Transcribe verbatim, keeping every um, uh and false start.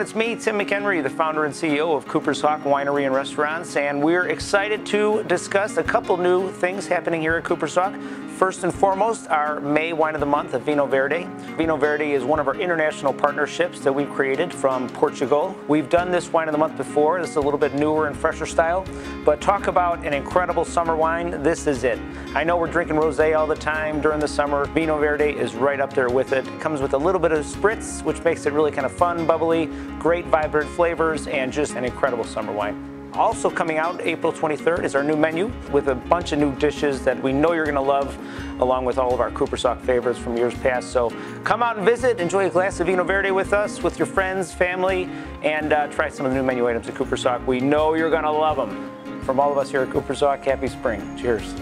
everyone, it's me, Tim McHenry, the founder and C E O of Cooper's Hawk Winery and Restaurants, and we're excited to discuss a couple new things happening here at Cooper's Hawk. First and foremost, our May Wine of the Month of Vinho Verde. Vinho Verde is one of our international partnerships that we've created from Portugal. We've done this Wine of the Month before. This is a little bit newer and fresher style, but talk about an incredible summer wine. This is it. I know we're drinking rosé all the time during the summer. Vinho Verde is right up there with it. It comes with a little bit of spritz, which makes it really kind of fun, bubbly, great vibrant flavors, and just an incredible summer wine. Also coming out April twenty-third is our new menu with a bunch of new dishes that we know you're going to love, along with all of our Cooper's Hawk favorites from years past. So come out and visit, enjoy a glass of Vinho Verde with us, with your friends, family, and uh, try some of the new menu items at Cooper's Hawk. We know you're going to love them. From all of us here at Cooper's Hawk, happy spring. Cheers.